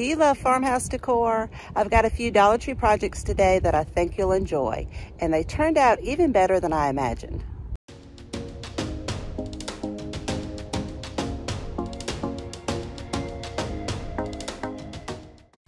Do you love farmhouse decor? I've got a few Dollar Tree projects today that I think you'll enjoy, and they turned out even better than I imagined.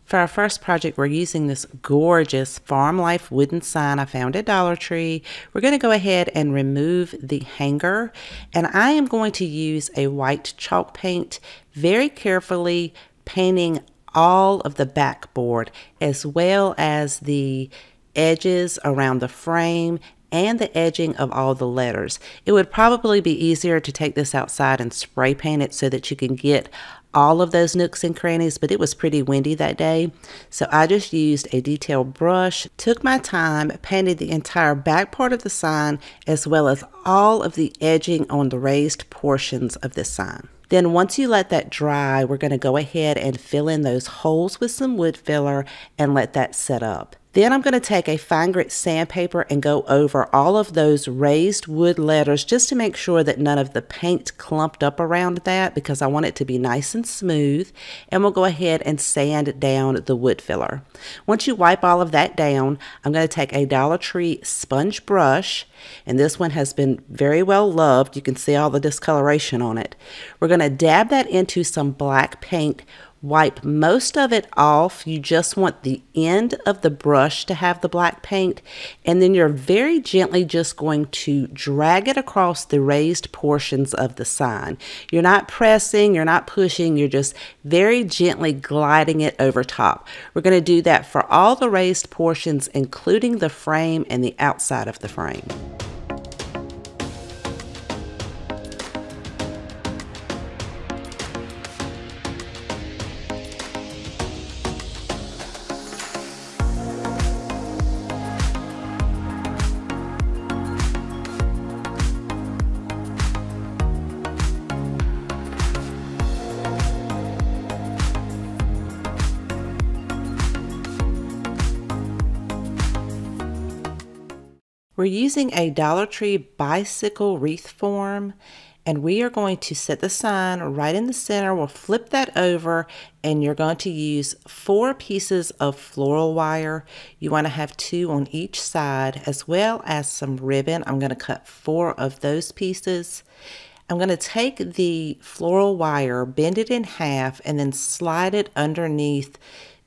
For our first project, we're using this gorgeous Farm Life wooden sign I found at Dollar Tree. We're going to go ahead and remove the hanger, and I am going to use a white chalk paint, very carefully painting all of the backboard as well as the edges around the frame and the edging of all the letters. It would probably be easier to take this outside and spray paint it so that you can get all of those nooks and crannies, but it was pretty windy that day. So I just used a detailed brush, took my time, painted the entire back part of the sign as well as all of the edging on the raised portions of the sign. Then once you let that dry, we're gonna go ahead and fill in those holes with some wood filler and let that set up. Then I'm going to take a fine grit sandpaper and go over all of those raised wood letters just to make sure that none of the paint clumped up around that, because I want it to be nice and smooth. And we'll go ahead and sand down the wood filler. Once you wipe all of that down, I'm going to take a Dollar Tree sponge brush, and this one has been very well loved. You can see all the discoloration on it. We're going to dab that into some black paint. Wipe most of it off. You just want the end of the brush to have the black paint, and then you're very gently just going to drag it across the raised portions of the sign. You're not pressing, you're not pushing, you're just very gently gliding it over top. We're going to do that for all the raised portions, including the frame and the outside of the frame. We're using a Dollar Tree bicycle wreath form, and we are going to set the sign right in the center. We'll flip that over, and you're going to use 4 pieces of floral wire. You want to have 2 on each side, as well as some ribbon. I'm going to cut 4 of those pieces. I'm going to take the floral wire, bend it in half, and then slide it underneath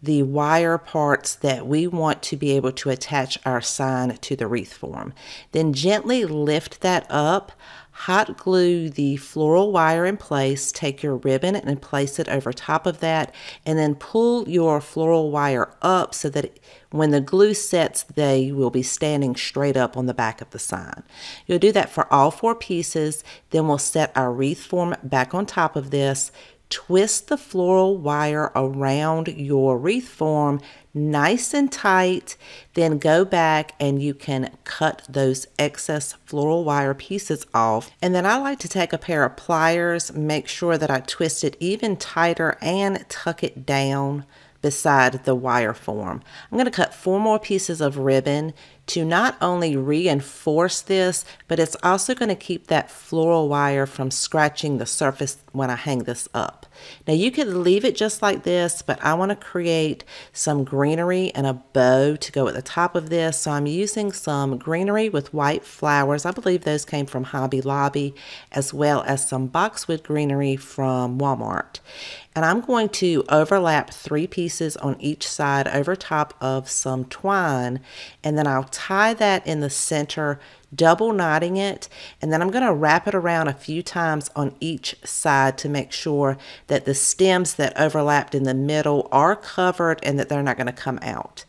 the wire parts that we want to be able to attach our sign to the wreath form. Then gently lift that up, hot glue the floral wire in place, take your ribbon and place it over top of that, and then pull your floral wire up so that when the glue sets, they will be standing straight up on the back of the sign. You'll do that for all 4 pieces, then we'll set our wreath form back on top of this. Twist the floral wire around your wreath form nice and tight, then go back and you can cut those excess floral wire pieces off. And then I like to take a pair of pliers, make sure that I twist it even tighter and tuck it down beside the wire form. I'm going to cut 4 more pieces of ribbon to not only reinforce this, but it's also going to keep that floral wire from scratching the surface when I hang this up. Now you could leave it just like this, but I want to create some greenery and a bow to go at the top of this. So I'm using some greenery with white flowers. I believe those came from Hobby Lobby, as well as some boxwood greenery from Walmart. And I'm going to overlap 3 pieces on each side over top of some twine, and then I'll tie that in the center, double knotting it, and then I'm going to wrap it around a few times on each side to make sure that the stems that overlapped in the middle are covered and that they're not going to come out.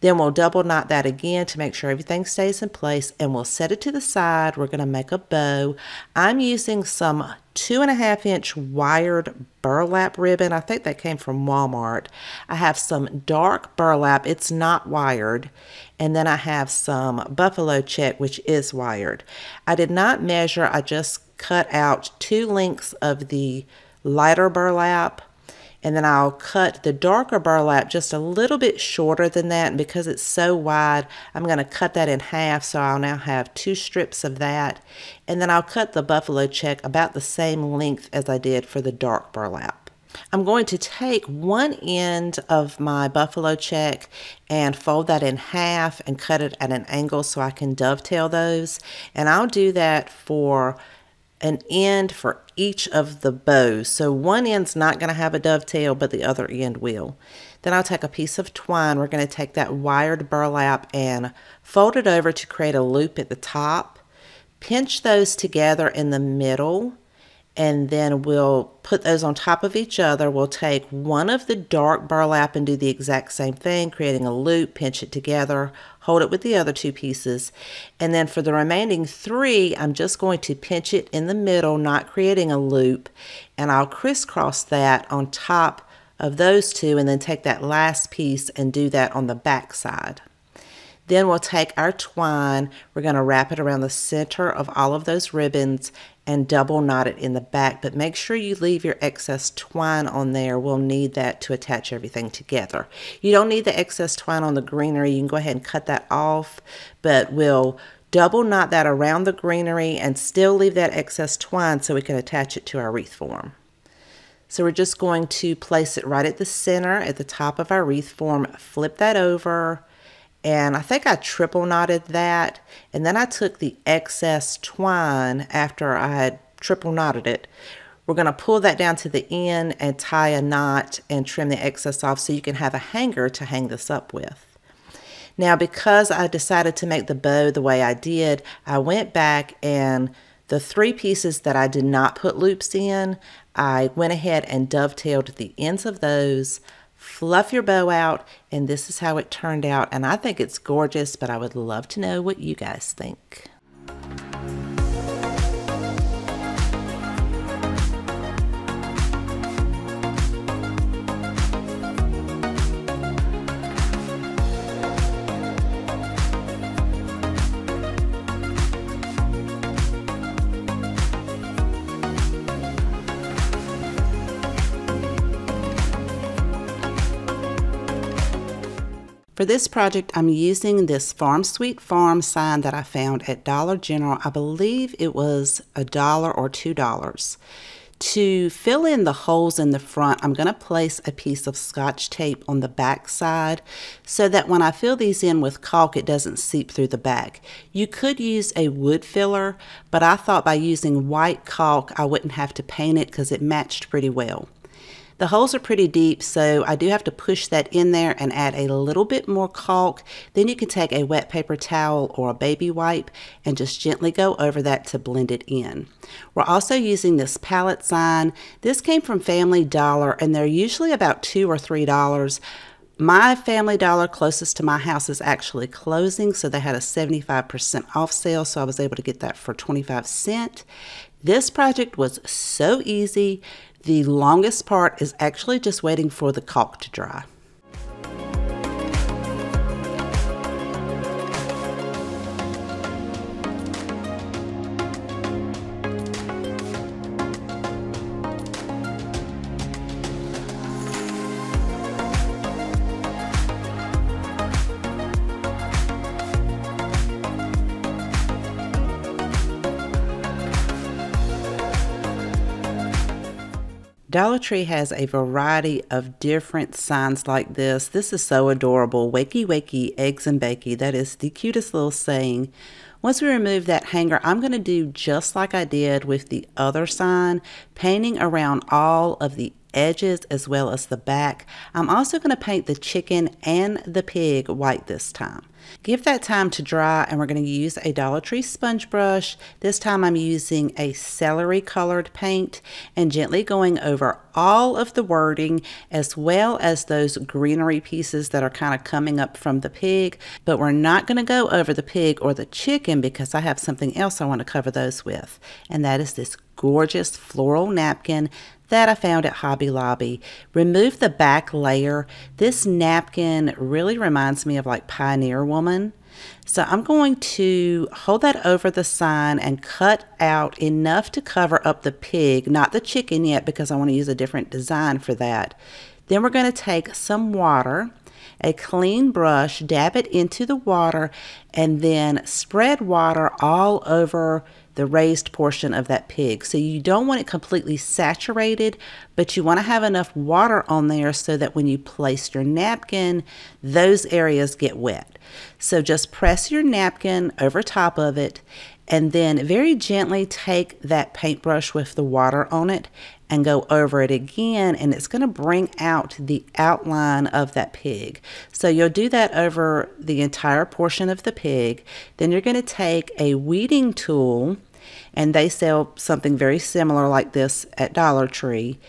Then we'll double knot that again to make sure everything stays in place, and we'll set it to the side. We're going to make a bow. I'm using some 2.5-inch wired burlap ribbon. I think that came from Walmart. I have some dark burlap. It's not wired. And then I have some buffalo check, which is wired. I did not measure. I just cut out 2 lengths of the lighter burlap. And then I'll cut the darker burlap just a little bit shorter than that. And because it's so wide, I'm going to cut that in half. So I'll now have 2 strips of that. And then I'll cut the buffalo check about the same length as I did for the dark burlap. I'm going to take one end of my buffalo check and fold that in half and cut it at an angle so I can dovetail those. And I'll do that for an end for each of the bows. So one end's not going to have a dovetail, but the other end will. Then I'll take a piece of twine. We're going to take that wired burlap and fold it over to create a loop at the top. Pinch those together in the middle, and then we'll put those on top of each other. We'll take one of the dark burlap and do the exact same thing, creating a loop, pinch it together, hold it with the other two pieces. And then for the remaining three, I'm just going to pinch it in the middle, not creating a loop, and I'll crisscross that on top of those two, and then take that last piece and do that on the back side. Then we'll take our twine, we're going to wrap it around the center of all of those ribbons and double knot it in the back, but make sure you leave your excess twine on there. We'll need that to attach everything together. You don't need the excess twine on the greenery. You can go ahead and cut that off, but we'll double knot that around the greenery and still leave that excess twine so we can attach it to our wreath form. So we're just going to place it right at the center at the top of our wreath form, flip that over. And I think I triple knotted that, and then I took the excess twine after I had triple knotted it. We're going to pull that down to the end and tie a knot and trim the excess off so you can have a hanger to hang this up with. Now, because I decided to make the bow the way I did, I went back and the three pieces that I did not put loops in, I went ahead and dovetailed the ends of those. Fluff your bow out, and this is how it turned out, and I think it's gorgeous, but I would love to know what you guys think. For this project, I'm using this Farm Sweet Farm sign that I found at Dollar General. I believe it was $1 or $2. To fill in the holes in the front, I'm going to place a piece of Scotch tape on the back side so that when I fill these in with caulk, it doesn't seep through the back. You could use a wood filler, but I thought by using white caulk, I wouldn't have to paint it because it matched pretty well. The holes are pretty deep, so I do have to push that in there and add a little bit more caulk. Then you can take a wet paper towel or a baby wipe and just gently go over that to blend it in. We're also using this palette sign. This came from Family Dollar, and they're usually about $2 or $3. My Family Dollar closest to my house is actually closing, so they had a 75% off sale, so I was able to get that for 25 cents. This project was so easy. The longest part is actually just waiting for the caulk to dry. Dollar Tree has a variety of different signs like this. This is so adorable. Wakey, wakey, eggs and bakey. That is the cutest little saying. Once we remove that hanger, I'm going to do just like I did with the other sign, painting around all of the edges as well as the back. I'm also going to paint the chicken and the pig white this time. Give that time to dry, and we're going to use a Dollar Tree sponge brush. This time I'm using a celery colored paint and gently going over all of the wording as well as those greenery pieces that are kind of coming up from the pig, but we're not going to go over the pig or the chicken because I have something else I want to cover those with, and that is this gorgeous floral napkin that I found at Hobby Lobby. Remove the back layer. This napkin really reminds me of like Pioneer Woman. So I'm going to hold that over the sign and cut out enough to cover up the pig, not the chicken yet because I want to use a different design for that. Then we're going to take some water, a clean brush, dab it into the water, and then spread water all over the raised portion of that pig. So you don't want it completely saturated, but you want to have enough water on there so that when you place your napkin, those areas get wet. So just press your napkin over top of it, and then very gently take that paintbrush with the water on it and go over it again, and it's going to bring out the outline of that pig. So you'll do that over the entire portion of the pig. Then you're going to take a weeding tool, and they sell something very similar like this at Dollar Tree,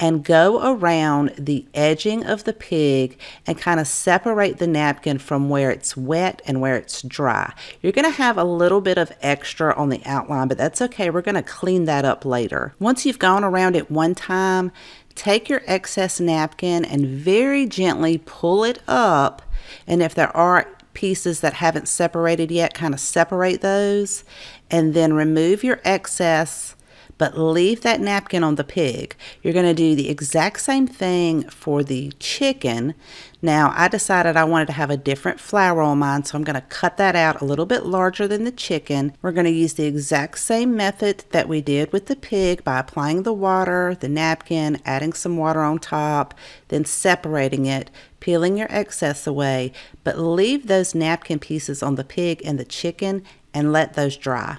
and go around the edging of the pig and kind of separate the napkin from where it's wet and where it's dry. You're going to have a little bit of extra on the outline, but that's okay. We're going to clean that up later. Once you've gone around it one time, take your excess napkin and very gently pull it up. And if there are pieces that haven't separated yet, kind of separate those, and then remove your excess, but leave that napkin on the pig. You're going to do the exact same thing for the chicken. Now, I decided I wanted to have a different flour on mine, so I'm going to cut that out a little bit larger than the chicken. We're going to use the exact same method that we did with the pig by applying the water, the napkin, adding some water on top, then separating it, peeling your excess away, but leave those napkin pieces on the pig and the chicken and let those dry.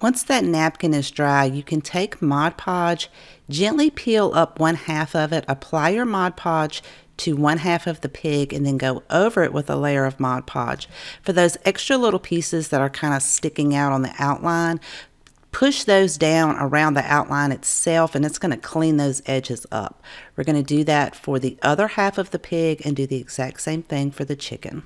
Once that napkin is dry, you can take Mod Podge, gently peel up one half of it, apply your Mod Podge to one half of the pig, and then go over it with a layer of Mod Podge. For those extra little pieces that are kind of sticking out on the outline, push those down around the outline itself, and it's going to clean those edges up. We're going to do that for the other half of the pig and do the exact same thing for the chicken.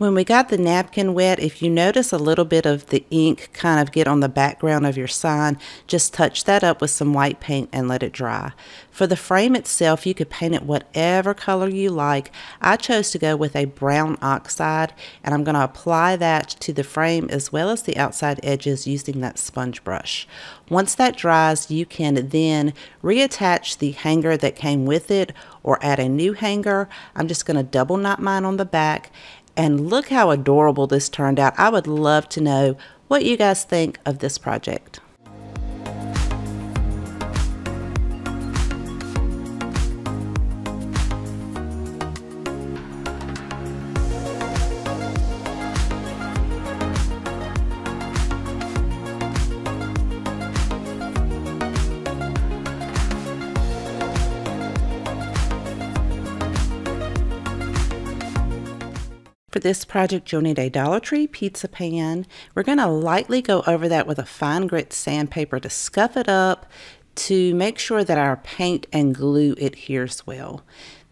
When we got the napkin wet, if you notice a little bit of the ink kind of get on the background of your sign, just touch that up with some white paint and let it dry. For the frame itself, you could paint it whatever color you like. I chose to go with a brown oxide, and I'm going to apply that to the frame as well as the outside edges using that sponge brush. Once that dries, you can then reattach the hanger that came with it or add a new hanger. I'm just going to double knot mine on the back. And look how adorable this turned out. I would love to know what you guys think of this project. For this project, you'll need a Dollar Tree pizza pan. We're going to lightly go over that with a fine grit sandpaper to scuff it up to make sure that our paint and glue adheres well.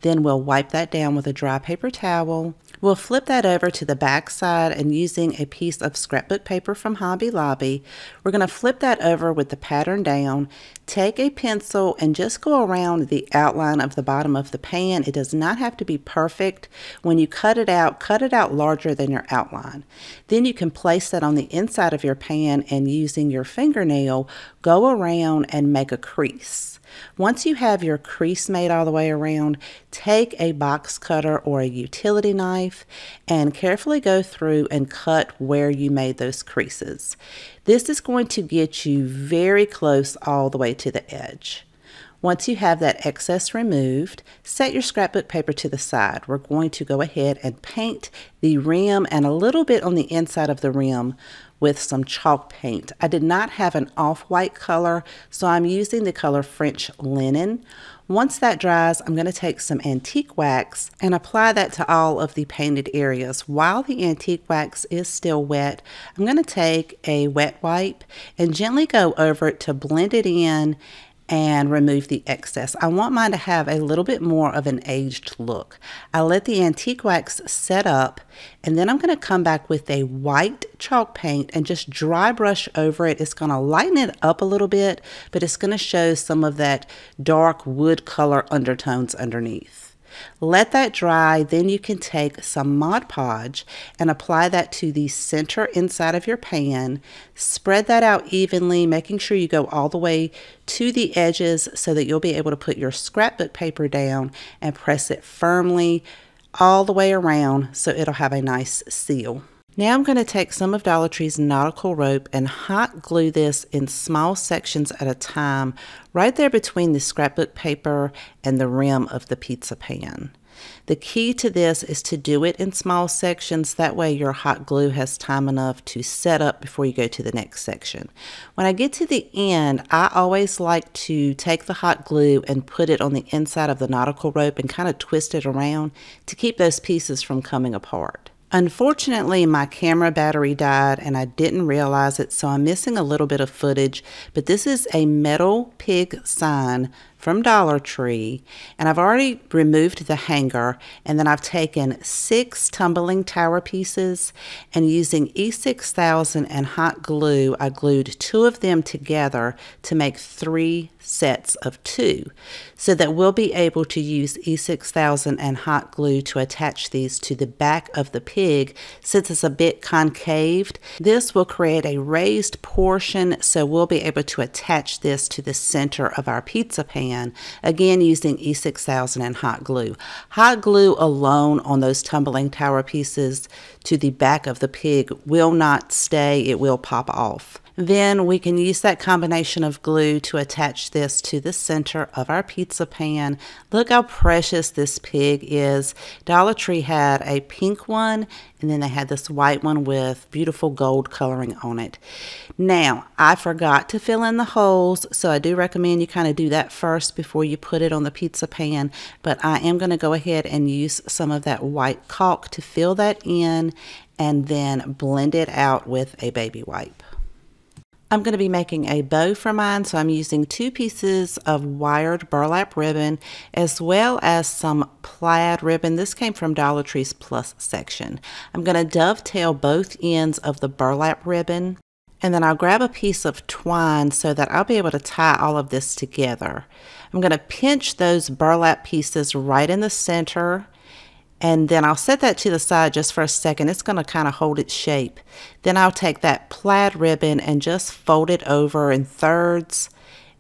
Then we'll wipe that down with a dry paper towel. We'll flip that over to the back side, and using a piece of scrapbook paper from Hobby Lobby, we're going to flip that over with the pattern down. Take a pencil and just go around the outline of the bottom of the pan. It does not have to be perfect. When you cut it out larger than your outline. Then you can place that on the inside of your pan, and using your fingernail, go around and make a crease. Once you have your crease made all the way around, take a box cutter or a utility knife and carefully go through and cut where you made those creases. This is going to get you very close all the way to the edge. Once you have that excess removed, set your scrapbook paper to the side. We're going to go ahead and paint the rim and a little bit on the inside of the rim with some chalk paint. I did not have an off-white color, so I'm using the color French Linen. Once that dries, I'm going to take some antique wax and apply that to all of the painted areas. While the antique wax is still wet, I'm going to take a wet wipe and gently go over it to blend it in and remove the excess. I want mine to have a little bit more of an aged look. I let the antique wax set up, and then I'm going to come back with a white chalk paint and just dry brush over it. It's going to lighten it up a little bit, but it's going to show some of that dark wood color undertones underneath. Let that dry, then you can take some Mod Podge and apply that to the center inside of your pan. Spread that out evenly, making sure you go all the way to the edges so that you'll be able to put your scrapbook paper down and press it firmly all the way around so it'll have a nice seal. Now I'm going to take some of Dollar Tree's nautical rope and hot glue this in small sections at a time, right there between the scrapbook paper and the rim of the pizza pan. The key to this is to do it in small sections. That way your hot glue has time enough to set up before you go to the next section. When I get to the end, I always like to take the hot glue and put it on the inside of the nautical rope and kind of twist it around to keep those pieces from coming apart. Unfortunately, my camera battery died and I didn't realize it, so I'm missing a little bit of footage, but this is a metal pig sign from Dollar Tree, and I've already removed the hanger, and then I've taken 6 tumbling tower pieces, and using E6000 and hot glue, I glued 2 of them together to make 3 sets of 2, so that we'll be able to use E6000 and hot glue to attach these to the back of the pig. Since it's a bit concaved, this will create a raised portion, so we'll be able to attach this to the center of our pizza pan. Again, using E6000 and hot glue. Hot glue alone on those tumbling tower pieces to the back of the pig will not stay, it will pop off. Then we can use that combination of glue to attach this to the center of our pizza pan. Look how precious this pig is. Dollar Tree had a pink one, and then they had this white one with beautiful gold coloring on it. Now, I forgot to fill in the holes, so I do recommend you kind of do that first before you put it on the pizza pan, but I am going to go ahead and use some of that white caulk to fill that in and then blend it out with a baby wipe. I'm going to be making a bow for mine, so I'm using 2 pieces of wired burlap ribbon as well as some plaid ribbon. This came from Dollar Tree's Plus section. I'm going to dovetail both ends of the burlap ribbon, and then I'll grab a piece of twine so that I'll be able to tie all of this together. I'm going to pinch those burlap pieces right in the center, and then I'll set that to the side just for a second. It's going to kind of hold its shape. Then I'll take that plaid ribbon and just fold it over in thirds,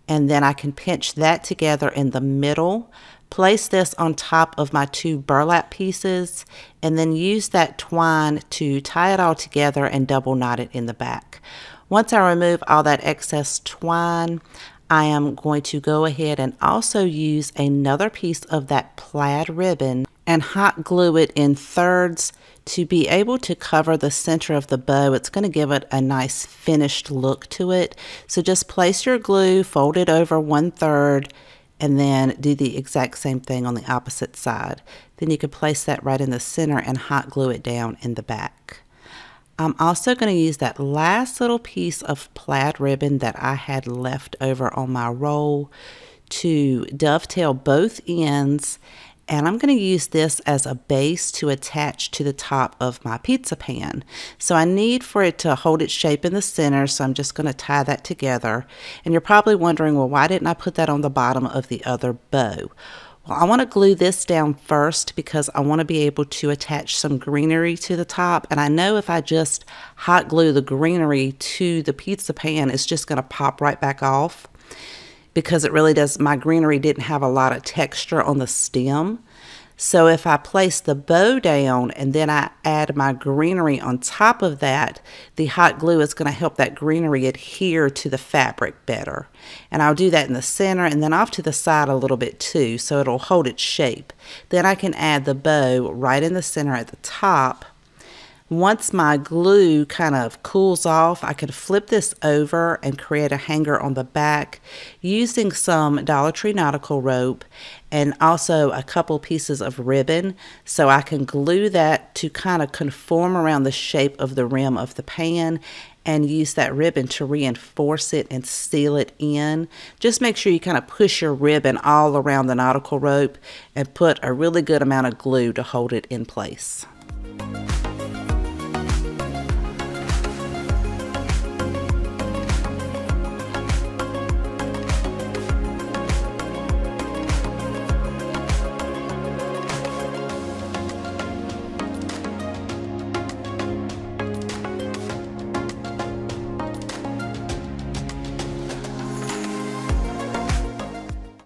and then I can pinch that together in the middle. Place this on top of my 2 burlap pieces, and then use that twine to tie it all together and double knot it in the back. Once I remove all that excess twine, I am going to go ahead and also use another piece of that plaid ribbon and hot glue it in thirds to be able to cover the center of the bow. It's going to give it a nice finished look to it. So just place your glue, fold it over 1/3, and then do the exact same thing on the opposite side. Then you can place that right in the center and hot glue it down in the back. I'm also going to use that last little piece of plaid ribbon that I had left over on my roll to dovetail both ends, and I'm going to use this as a base to attach to the top of my pizza pan. So I need for it to hold its shape in the center, so I'm just going to tie that together. And you're probably wondering, well, why didn't I put that on the bottom of the other bow? Well, I want to glue this down first because I want to be able to attach some greenery to the top, and I know if I just hot glue the greenery to the pizza pan, it's just going to pop right back off, because it really does, my greenery didn't have a lot of texture on the stem. So if I place the bow down and then I add my greenery on top of that, the hot glue is going to help that greenery adhere to the fabric better. And I'll do that in the center and then off to the side a little bit too, so it'll hold its shape. Then I can add the bow right in the center at the top. Once my glue kind of cools off, I could flip this over and create a hanger on the back using some Dollar Tree nautical rope and also a couple pieces of ribbon, so I can glue that to kind of conform around the shape of the rim of the pan and use that ribbon to reinforce it and seal it in. Just make sure you kind of push your ribbon all around the nautical rope and put a really good amount of glue to hold it in place.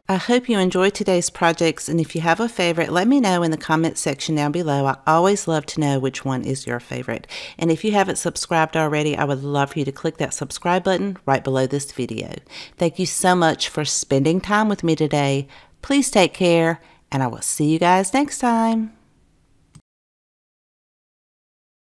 I hope you enjoyed today's projects, and if you have a favorite, let me know in the comments section down below. I always love to know which one is your favorite. And if you haven't subscribed already, I would love for you to click that subscribe button right below this video. Thank you so much for spending time with me today. Please take care, and I will see you guys next time.